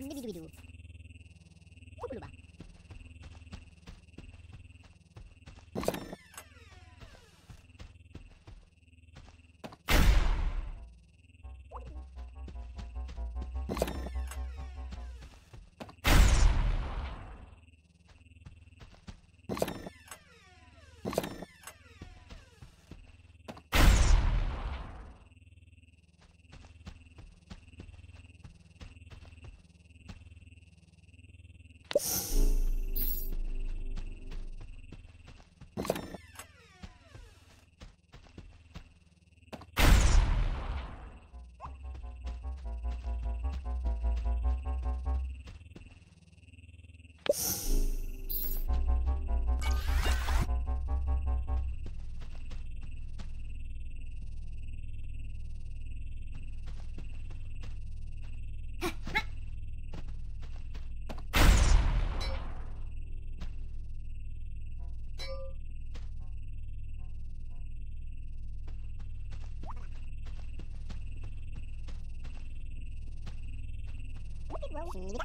Individual. Hello. Now.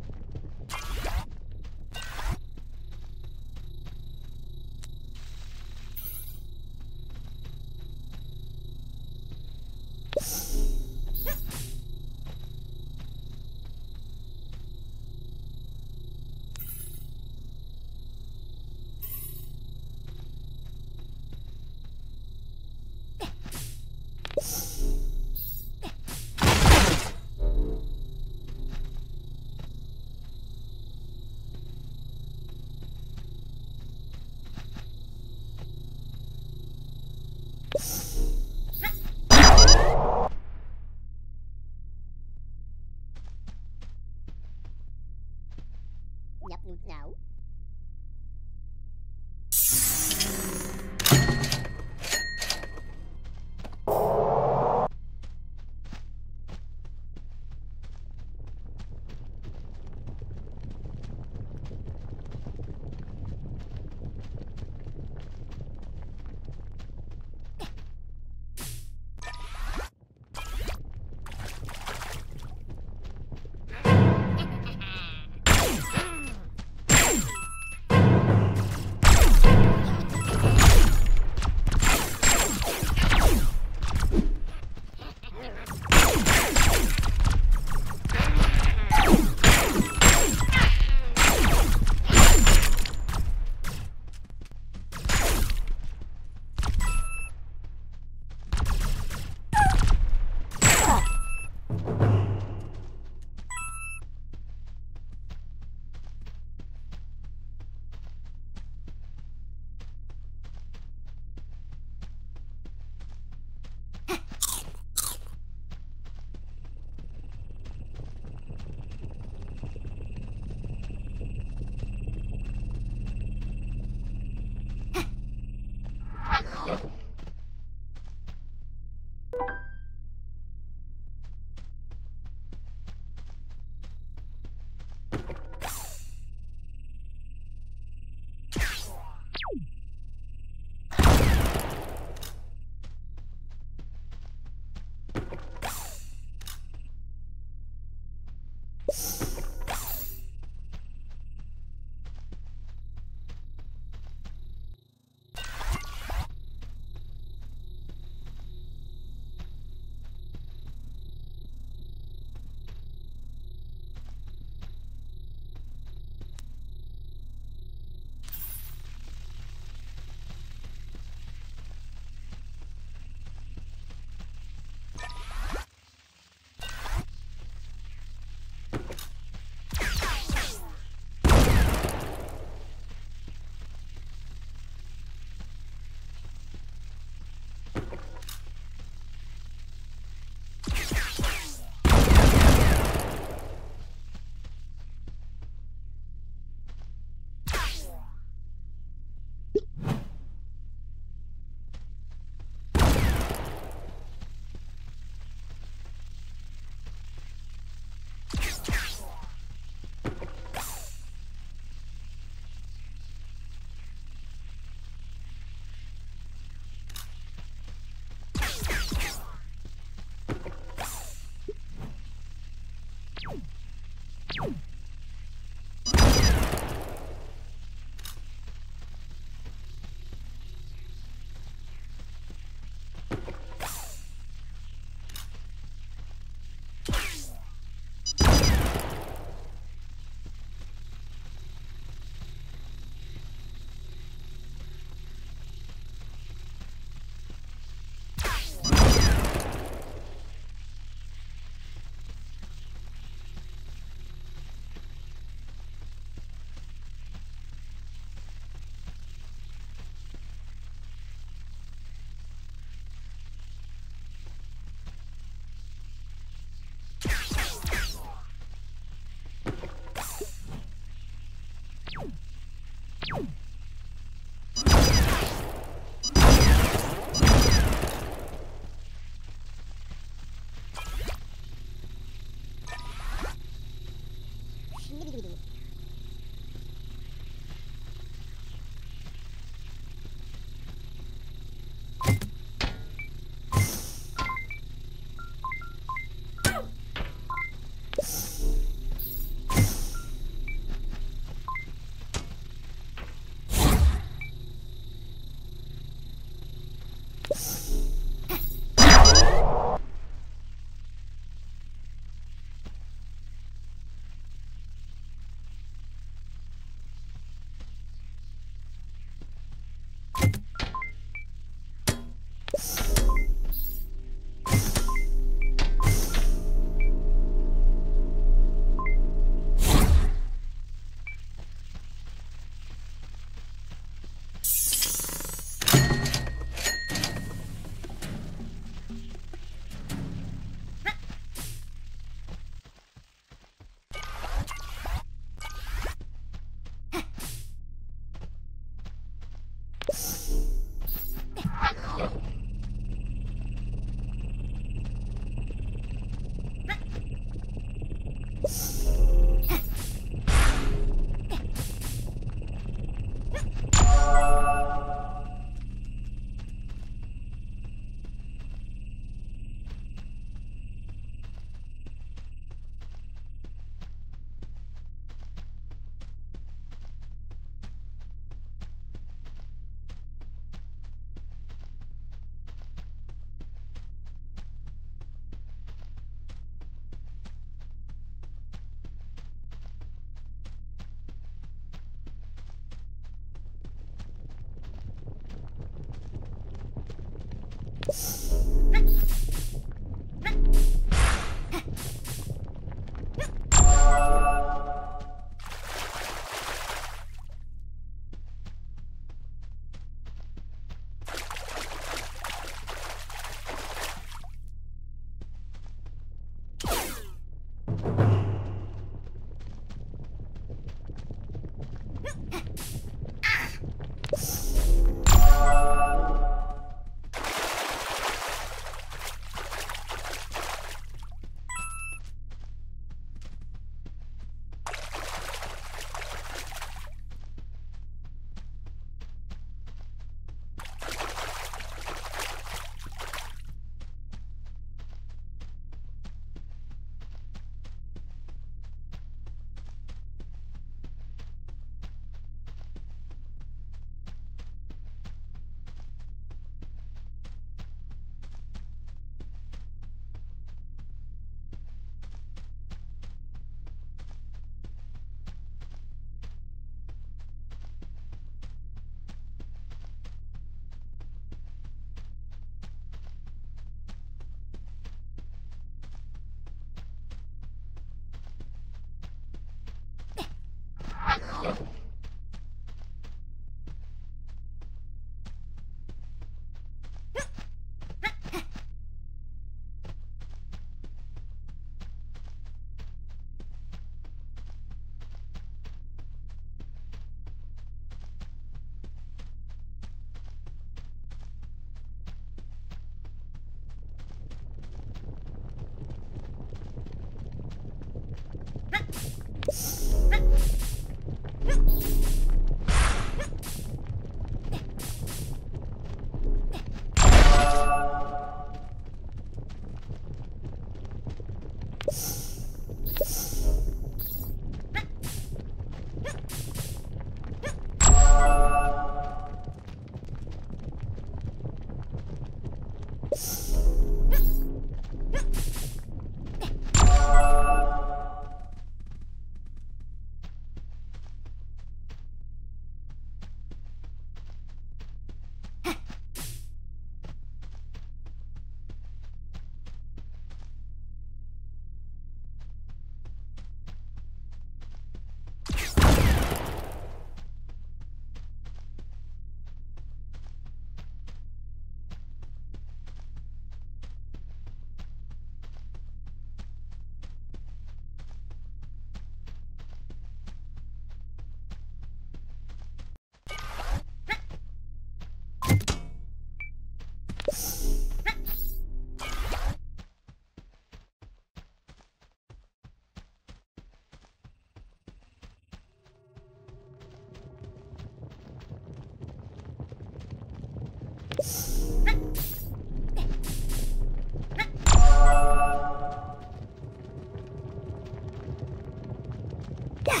Hello.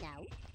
Now.